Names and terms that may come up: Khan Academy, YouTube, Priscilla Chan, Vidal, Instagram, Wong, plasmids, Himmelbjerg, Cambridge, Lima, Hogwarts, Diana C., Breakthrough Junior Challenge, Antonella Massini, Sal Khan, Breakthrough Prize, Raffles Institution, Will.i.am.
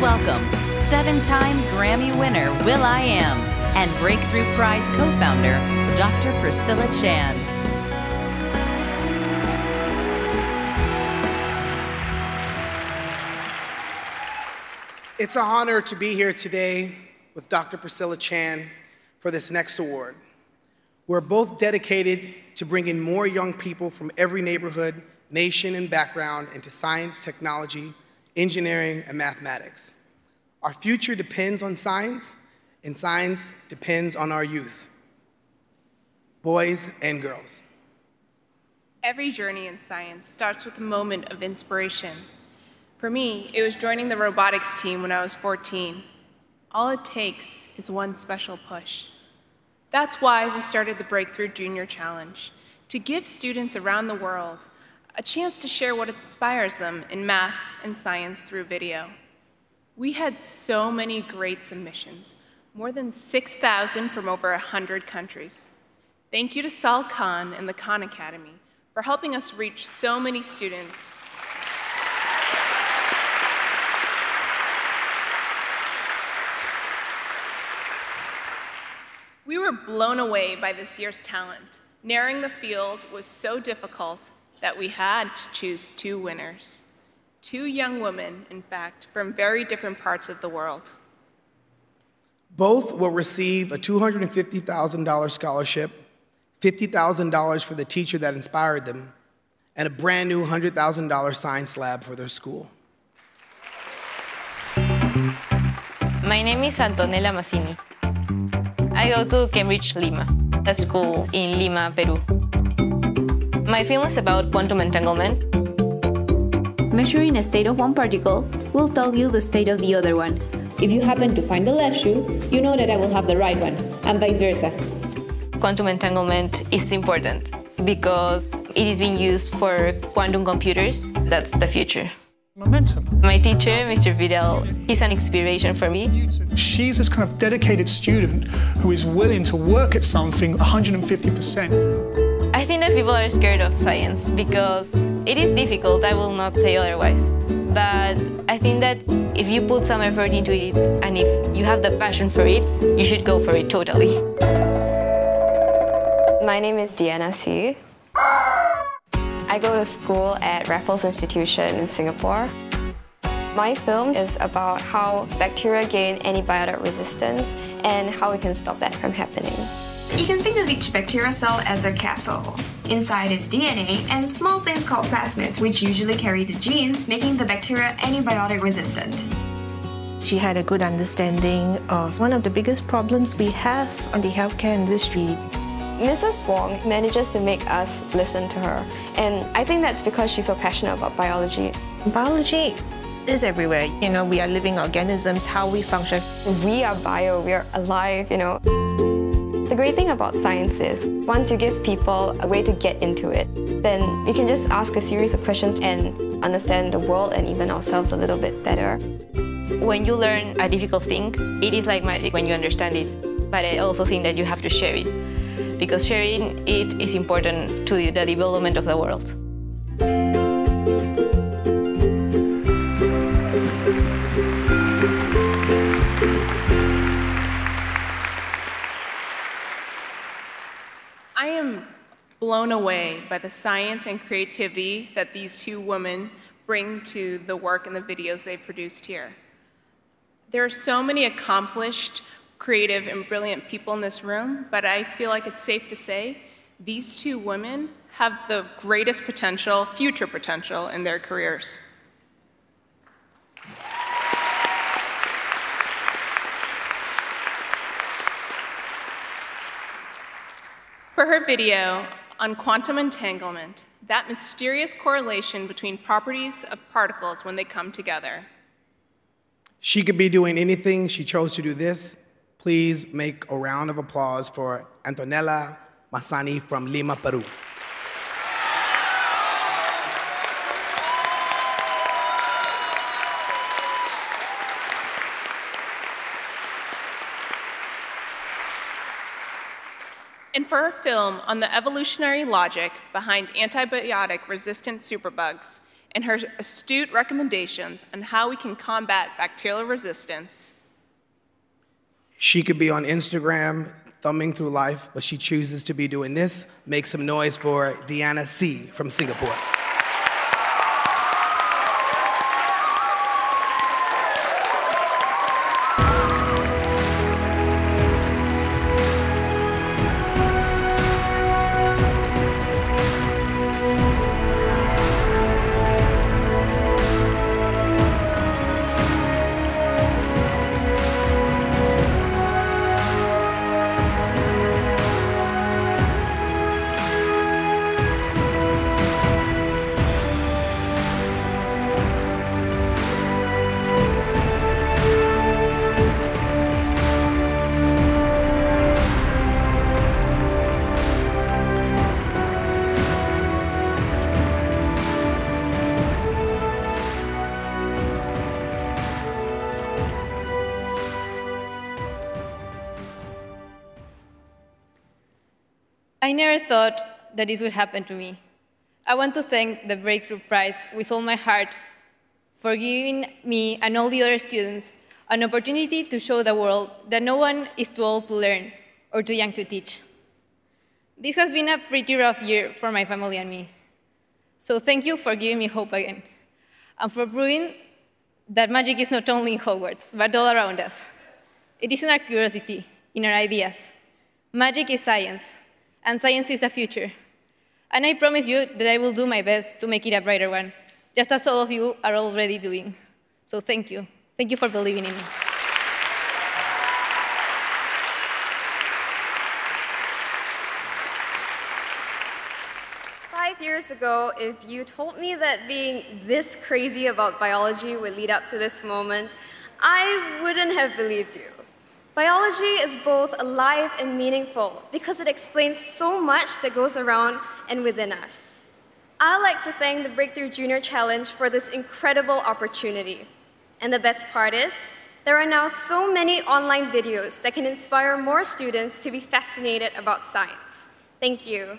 welcome seven-time Grammy winner Will.i.am and Breakthrough Prize co-founder Dr. Priscilla Chan. It's an honor to be here today with Dr. Priscilla Chan for this next award. We're both dedicated to bringing more young people from every neighborhood, nation, and background into science, technology, engineering, and mathematics. Our future depends on science, and science depends on our youth, boys and girls. Every journey in science starts with a moment of inspiration. For me, it was joining the robotics team when I was 14. All it takes is one special push. That's why we started the Breakthrough Junior Challenge, to give students around the world a chance to share what inspires them in math and science through video. We had so many great submissions, more than 6,000 from over 100 countries. Thank you to Sal Khan and the Khan Academy for helping us reach so many students. We were blown away by this year's talent. Narrowing the field was so difficult that we had to choose two winners. Two young women, in fact, from very different parts of the world. Both will receive a $250,000 scholarship, $50,000 for the teacher that inspired them, and a brand new $100,000 science lab for their school. My name is Antonella Massini. I go to Cambridge, Lima, a school in Lima, Peru. My film is about quantum entanglement. Measuring a state of one particle will tell you the state of the other one. If you happen to find the left shoe, you know that I will have the right one, and vice versa. Quantum entanglement is important because it is being used for quantum computers. That's the future. Momentum. My teacher, Mr. Vidal, is an inspiration for me. She's this kind of dedicated student who is willing to work at something 150%. I think that people are scared of science because it is difficult, I will not say otherwise. But I think that if you put some effort into it and if you have the passion for it, you should go for it totally. My name is Diana C. I go to school at Raffles Institution in Singapore. My film is about how bacteria gain antibiotic resistance and how we can stop that from happening. You can think of each bacteria cell as a castle. Inside is DNA and small things called plasmids, which usually carry the genes, making the bacteria antibiotic resistant. She had a good understanding of one of the biggest problems we have on the healthcare industry. Mrs. Wong manages to make us listen to her, and I think that's because she's so passionate about biology. Biology is everywhere. You know, we are living organisms, how we function. We are bio, we are alive, you know. The great thing about science is, once you give people a way to get into it, then you can just ask a series of questions and understand the world and even ourselves a little bit better. When you learn a difficult thing, it is like magic when you understand it, but I also think that you have to share it, because sharing it is important to the development of the world. I am blown away by the science and creativity that these two women bring to the work and the videos they produced here. There are so many accomplished, creative and brilliant people in this room, but I feel like it's safe to say these two women have the greatest potential, future potential, in their careers. For her video on quantum entanglement, that mysterious correlation between properties of particles when they come together. She could be doing anything, she chose to do this. Please make a round of applause for Antonella Massini from Lima, Peru. And for her film on the evolutionary logic behind antibiotic-resistant superbugs, and her astute recommendations on how we can combat bacterial resistance. She could be on Instagram thumbing through life, but she chooses to be doing this. Make some noise for Diana C. from Singapore. I never thought that this would happen to me. I want to thank the Breakthrough Prize with all my heart for giving me and all the other students an opportunity to show the world that no one is too old to learn or too young to teach. This has been a pretty rough year for my family and me. So thank you for giving me hope again and for proving that magic is not only in Hogwarts, but all around us. It is in our curiosity, in our ideas. Magic is science. And science is the future. And I promise you that I will do my best to make it a brighter one, just as all of you are already doing. So thank you. Thank you for believing in me. Years ago, if you told me that being this crazy about biology would lead up to this moment, I wouldn't have believed you. Biology is both alive and meaningful because it explains so much that goes around and within us. I'd like to thank the Breakthrough Junior Challenge for this incredible opportunity. And the best part is, there are now so many online videos that can inspire more students to be fascinated about science. Thank you.